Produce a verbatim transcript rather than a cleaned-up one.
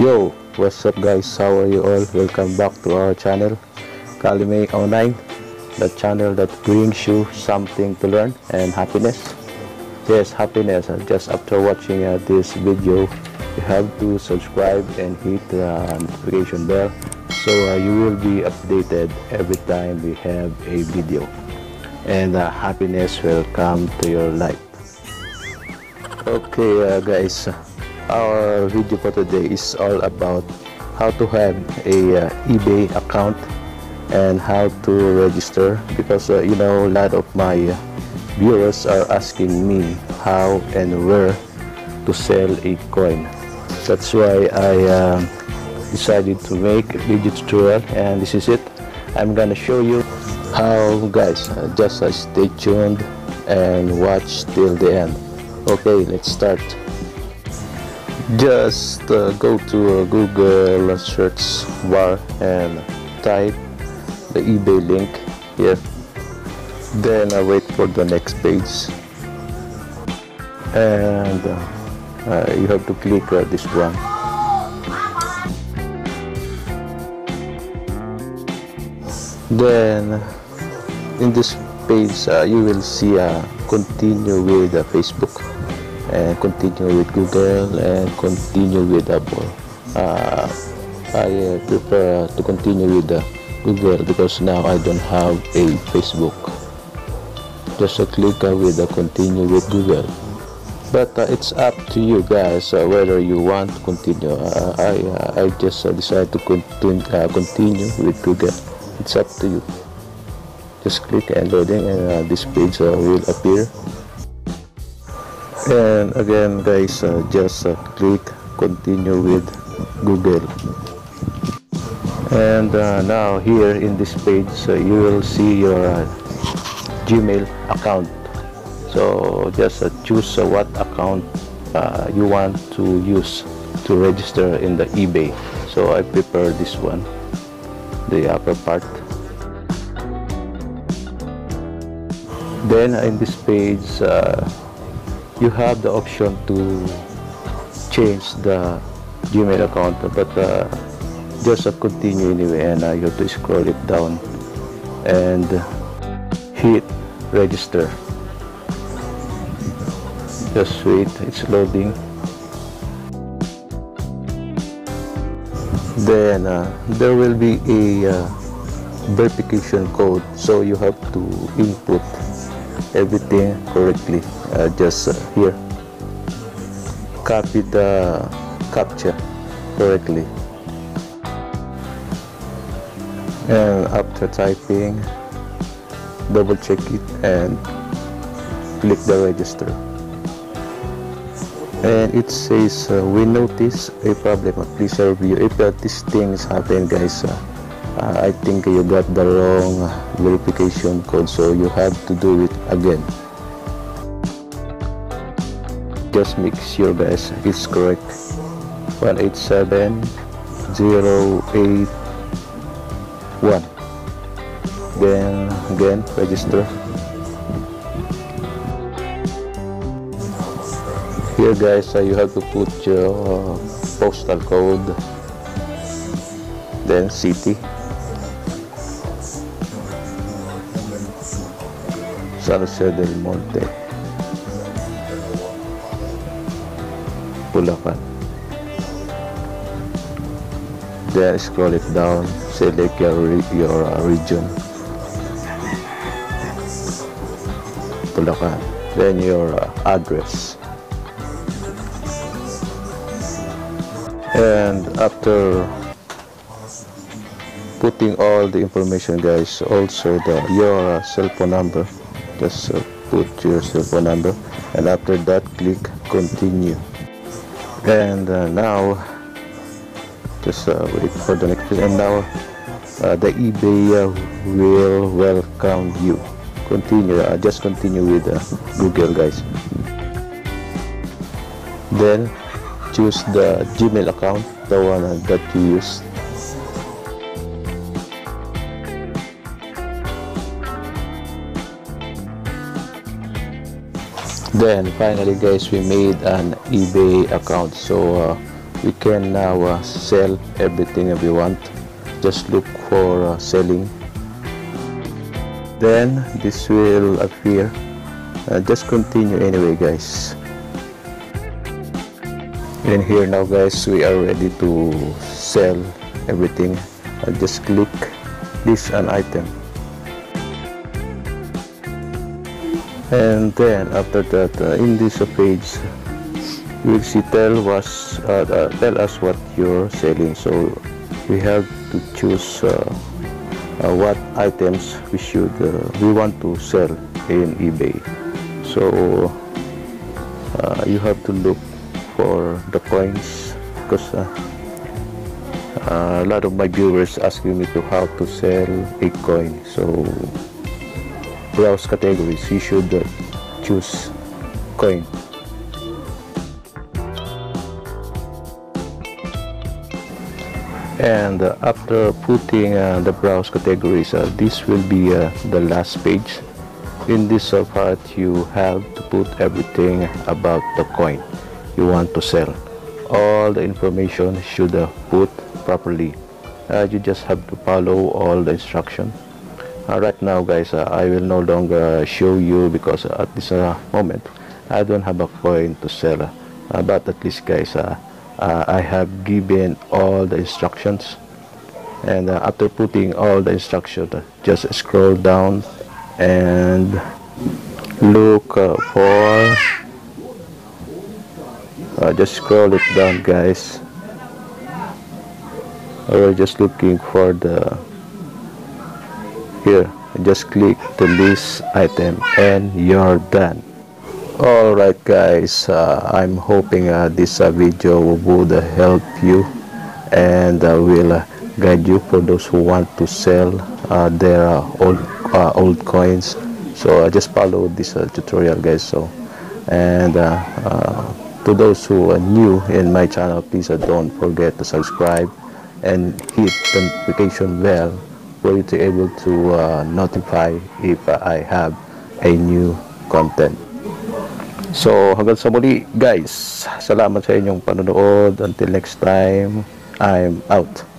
Yo, what's up guys? How are you all? Welcome back to our channel, Kalemae zero nine, the channel that brings you something to learn and happiness. Yes, happiness. Just after watching uh, this video, you have to subscribe and hit the uh, notification bell so uh, you will be updated every time we have a video, and uh, happiness will come to your life. Okay uh, guys, our video for today is all about how to have a uh, eBay account and how to register, because uh, you know, a lot of my viewers are asking me how and where to sell a coin. That's why I uh, decided to make a video tutorial, and this is it. I'm gonna show you how, guys. Uh, just uh, stay tuned and watch till the end. Okay, let's start. Just uh, go to uh, Google search bar and type the eBay link. Yep. Then I uh, wait for the next page, and uh, uh, you have to click uh, this one. Then in this page, uh, you will see uh, continue with uh, Facebook, and continue with Google, and continue with Apple. Uh, I uh, prefer to continue with uh, Google because now I don't have a Facebook. Just uh, click uh, with uh, continue with Google. But uh, it's up to you guys uh, whether you want to continue. Uh, I uh, I just uh, decided to continue uh, continue with Google. It's up to you. Just click and loading, and uh, this page uh, will appear. And again guys, uh, just uh, click continue with Google, and uh, now here in this page uh, you will see your uh, Gmail account. So just uh, choose uh, what account uh, you want to use to register in the eBay. So I prefer this one, the upper part. Then in this page, uh, you have the option to change the Gmail account, but uh, just uh, continue anyway, and uh, you have to scroll it down and hit register. Just wait, it's loading. Then uh, there will be a uh, verification code, so you have to input everything correctly. Uh, just uh, here, copy the captcha correctly, and after typing, double check it and click the register. And it says uh, we notice a problem, please review. If uh, these things happen guys, uh, Uh, I think you got the wrong verification code, so you have to do it again. Just make sure guys it's correct. one eight seven zero eight one. Then again, register. Here guys, uh, you have to put your uh, postal code, then city, San Jose del Monte, Bulacan. Then scroll it down, select your, your uh, region, Bulacan. Then your uh, address. And after putting all the information guys, also the your uh, cell phone number. Just uh, put your cell phone number, and after that click continue. And uh, now just uh, wait for the next, and now uh, the eBay uh, will welcome you. Continue, uh, just continue with uh, Google guys. Then choose the Gmail account, the one uh, that you used. Then finally guys, we made an eBay account, so uh, you can now uh, sell everything if you want. Just look for uh, selling, then this will appear. Uh, just continue anyway, guys. And here now, guys, we are ready to sell everything. I just click this an item, and then after that, uh, in this page, you will see tell us uh, uh, tell us what you're selling. So we have to choose uh, uh, what items we should uh, we want to sell in eBay. So uh, you have to look for the coins, because uh, uh, a lot of my viewers asking me to how to sell a coin. So browse categories, you should uh, choose coin. And uh, after putting uh, the browse categories, uh, this will be uh, the last page. In this uh, part, you have to put everything about the coin you want to sell. All the information should uh, put properly. Uh, you just have to follow all the instruction. Uh, right now, guys, uh, I will no longer show you, because uh, at this uh, moment, I don't have a coin to sell. Uh, but at least, guys, uh, Uh, I have given all the instructions, and uh, after putting all the instructions, uh, just scroll down and look uh, for uh, just scroll it down, guys. We're just looking for the here. Just click the list item and you're done. Alright, guys, uh, I'm hoping uh, this uh, video would uh, help you, and uh, will uh, guide you for those who want to sell uh, their uh, old uh, old coins. So uh, just follow this uh, tutorial, guys. So, and uh, uh, to those who are new in my channel, please uh, don't forget to subscribe and hit the notification bell for you to be able to uh, notify if uh, I have a new content. So, hanggang sa muli, guys. Salamat sa inyong panonood. Until next time, I'm out.